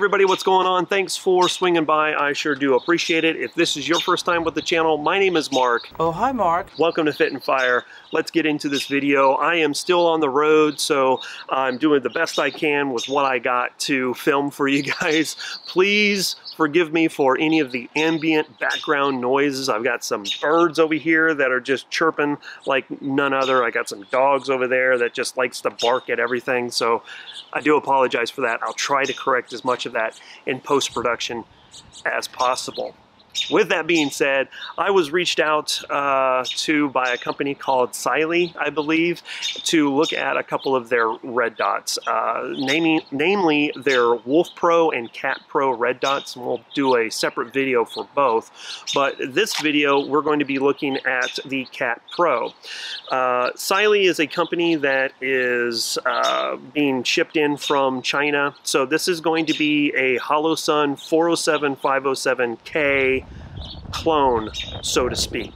everybody, what's going on? Thanks for swinging by. I sure do appreciate it. If this is your first time with the channel, my name is Mark. Oh, hi, Mark. Welcome to Fit'n Fire. Let's get into this video. I am still on the road, so I'm doing the best I can with what I got to film for you guys. Please forgive me for any of the ambient background noises. I've got some birds over here that are just chirping like none other. I got some dogs over there that just likes to bark at everything, so I do apologize for that. I'll try to correct as much of that in post-production as possible. With that being said, I was reached out to by a company called Cyelee, I believe, to look at a couple of their red dots, namely their Wolf Pro and Cat Pro red dots, and we'll do a separate video for both. But this video, we're going to be looking at the Cat Pro. Cyelee is a company that is being shipped in from China, so this is going to be a Holosun 407507K clone, so to speak.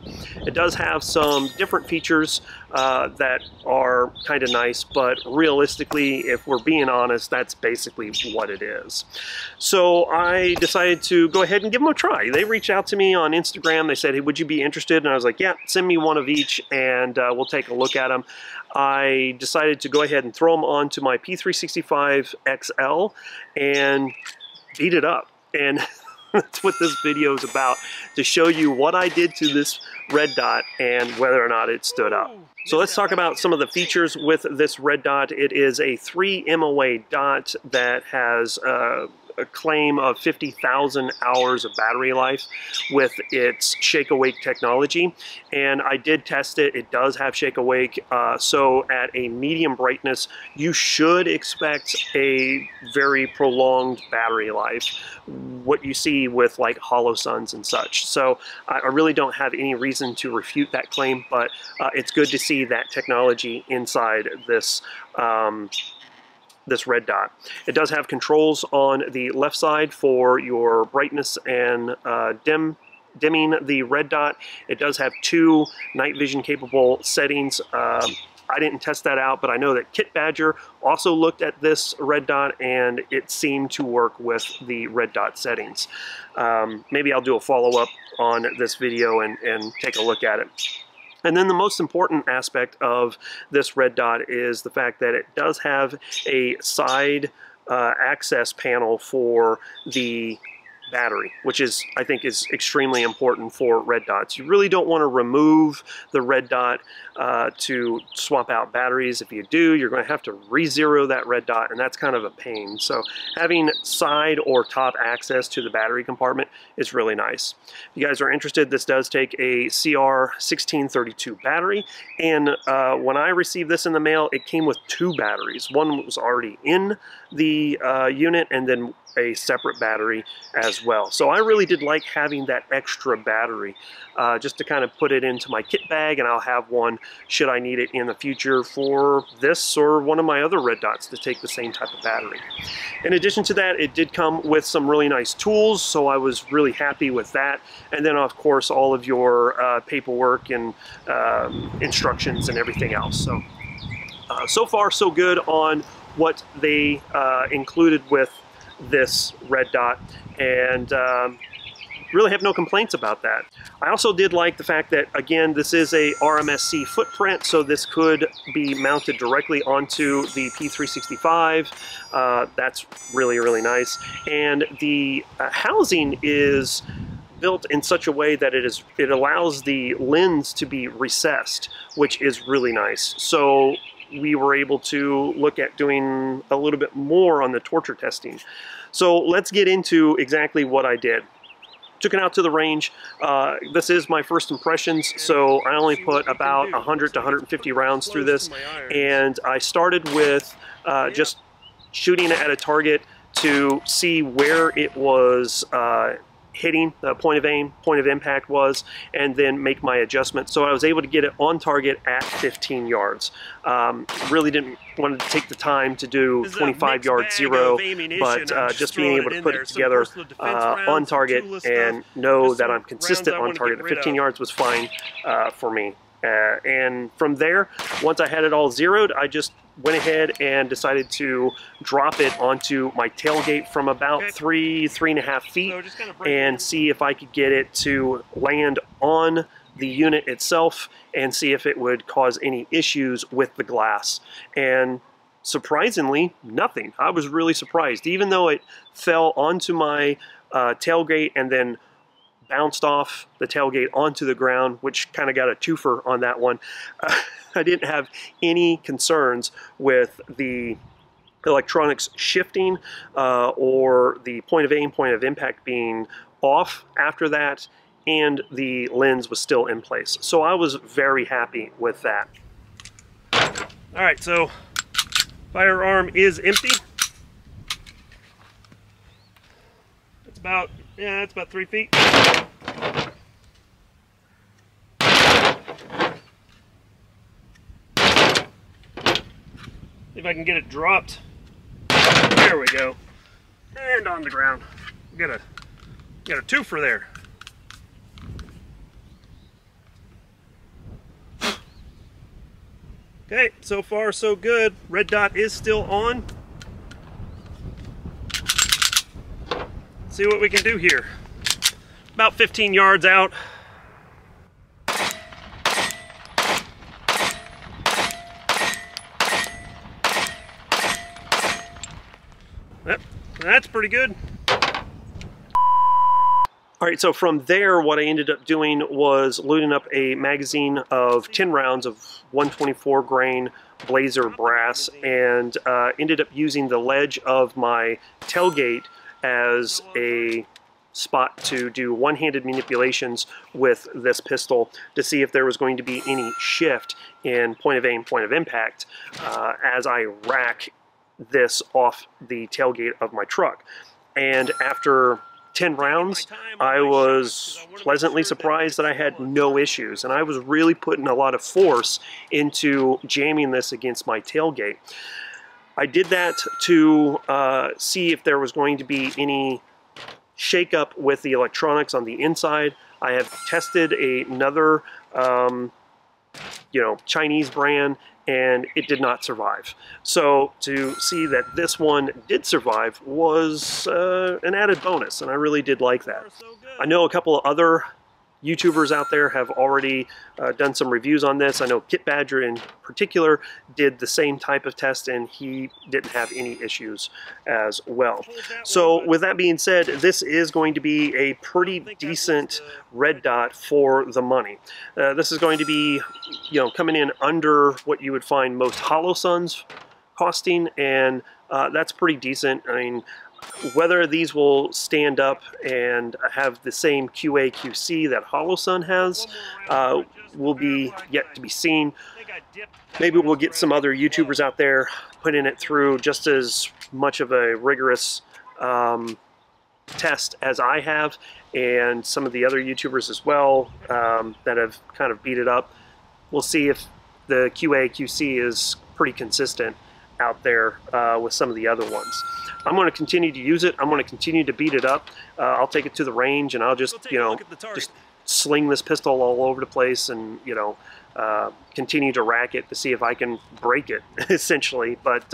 It does have some different features that are kind of nice, but realistically, if we're being honest, that's basically what it is. So I decided to go ahead and give them a try. They reached out to me on Instagram. They said, hey, would you be interested? And I was like, yeah, send me one of each and we'll take a look at them. I decided to go ahead and throw them onto my P365XL and beat it up. And that's what this video is about, to show you what I did to this red dot and whether or not it stood up. So let's talk about some of the features with this red dot. It is a 3 MOA dot that has a claim of 50,000 hours of battery life with its Shake-A-Wake technology, and I did test it. It does have Shake-A-Wake, so at a medium brightness, you should expect a very prolonged battery life, what you see with like Holosuns and such. So I really don't have any reason to refute that claim, but it's good to see that technology inside this this red dot. It does have controls on the left side for your brightness and dimming the red dot. It does have 2 night vision capable settings. I didn't test that out, but I know that Kit Badger also looked at this red dot and it seemed to work with the red dot settings. Maybe I'll do a follow-up on this video and take a look at it. And then the most important aspect of this red dot is the fact that it does have a side access panel for the battery, which is, I think, is extremely important for red dots. You really don't want to remove the red dot to swap out batteries. If you do, you're going to have to re-zero that red dot, and that's kind of a pain. So having side or top access to the battery compartment is really nice. If you guys are interested, this does take a CR1632 battery, and when I received this in the mail, it came with 2 batteries. One was already in the unit, and then a separate battery as well. So I really did like having that extra battery just to kind of put it into my kit bag, and I'll have one should I need it in the future for this or one of my other red dots to take the same type of battery. In addition to that, it did come with some really nice tools, so I was really happy with that. And then of course all of your paperwork and instructions and everything else. So so far so good on what they included with this red dot, and really have no complaints about that. I also did like the fact that, again, this is a RMSC footprint, so this could be mounted directly onto the P365. That's really, really nice. And the housing is built in such a way that it allows the lens to be recessed, which is really nice. So we were able to look at doing a little bit more on the torture testing. So let's get into exactly what I did. Took it out to the range. This is my first impressions, so I only put about 100 to 150 rounds through this, and I started with just shooting at a target to see where it was hitting, the point of aim, point of impact was, and then make my adjustment. So I was able to get it on target at 15 yards. Really didn't want to take the time to do 25 yard zero, but just being able to put it together on target and know that I'm consistent on target at 15 yards was fine for me. And from there, once I had it all zeroed, I just went ahead and decided to drop it onto my tailgate from about three and a half feet and see if I could get it to land on the unit itself and see if it would cause any issues with the glass. And surprisingly, nothing. I was really surprised. Even though it fell onto my tailgate and then bounced off the tailgate onto the ground, which kind of got a twofer on that one, I didn't have any concerns with the electronics shifting or the point of aim, point of impact being off after that, and the lens was still in place. So I was very happy with that. All right, so firearm is empty. It's about, yeah, it's about 3 feet. See if I can get it dropped. There we go. And on the ground. Got a twofer there. Okay, so far so good. Red dot is still on. Let's see what we can do here. About 15 yards out. Yep, that's pretty good. All right, so from there, what I ended up doing was loading up a magazine of 10 rounds of 124 grain Blazer brass, and ended up using the ledge of my tailgate as a spot to do one-handed manipulations with this pistol to see if there was going to be any shift in point of aim, point of impact as I rack this off the tailgate of my truck. And after 10 rounds, I was pleasantly surprised that I had no issues, and I was really putting a lot of force into jamming this against my tailgate. I did that to see if there was going to be any shakeup with the electronics on the inside. I have tested another Chinese brand, and it did not survive. So to see that this one did survive was an added bonus, and I really did like that. I know a couple of other YouTubers out there have already done some reviews on this. I know Kit Badger in particular did the same type of test, and he didn't have any issues as well. So with that being said, this is going to be a pretty decent red dot for the money. This is going to be, coming in under what you would find most Holosuns costing, and that's pretty decent. I mean, whether these will stand up and have the same QAQC that Holosun has will be yet to be seen. Maybe we'll get some other YouTubers out there putting it through just as much of a rigorous test as I have, and some of the other YouTubers as well that have kind of beat it up. We'll see if the QAQC is pretty consistent out there with some of the other ones. I'm going to continue to use it. I'm going to continue to beat it up. I'll take it to the range, and I'll just, just sling this pistol all over the place and, continue to rack it to see if I can break it, essentially. But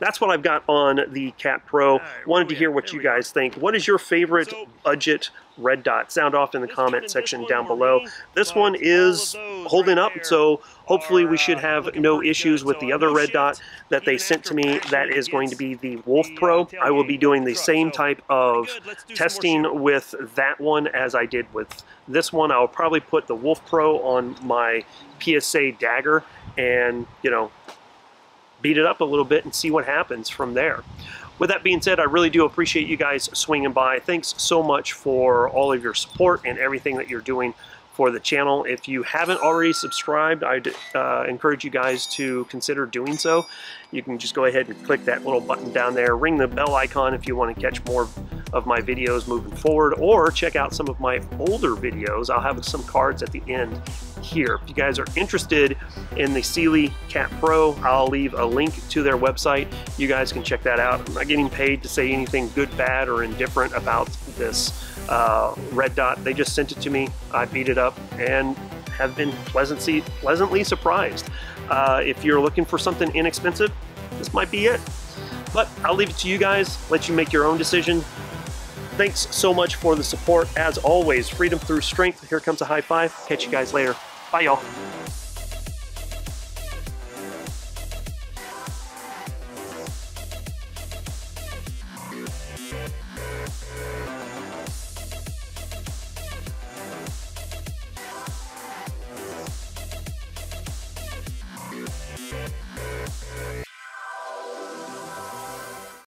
that's what I've got on the CAT Pro. Wanted to hear what you guys think. What is your favorite budget red dot? Sound off in the comment section down below. This one is holding up, so hopefully we should have no issues with the other red dot that they sent to me. That is going to be the Wolf Pro. I will be doing the same type of testing with that one as I did with this one. I'll probably put the Wolf Pro on my PSA Dagger and, beat it up a little bit and see what happens from there. With that being said, I really do appreciate you guys swinging by. Thanks so much for all of your support and everything that you're doing for the channel. If you haven't already subscribed, I'd encourage you guys to consider doing so. You can just go ahead and click that little button down there, ring the bell icon if you want to catch more of my videos moving forward, or check out some of my older videos. I'll have some cards at the end here. If you guys are interested in the Cyelee CAT Pro, I'll leave a link to their website. You guys can check that out. I'm not getting paid to say anything good, bad, or indifferent about this red dot. They just sent it to me. I beat it up and have been pleasantly surprised. If you're looking for something inexpensive, this might be it. But I'll leave it to you guys, let you make your own decision. Thanks so much for the support. As always, freedom through strength. Here comes a high five. Catch you guys later. Bye, y'all.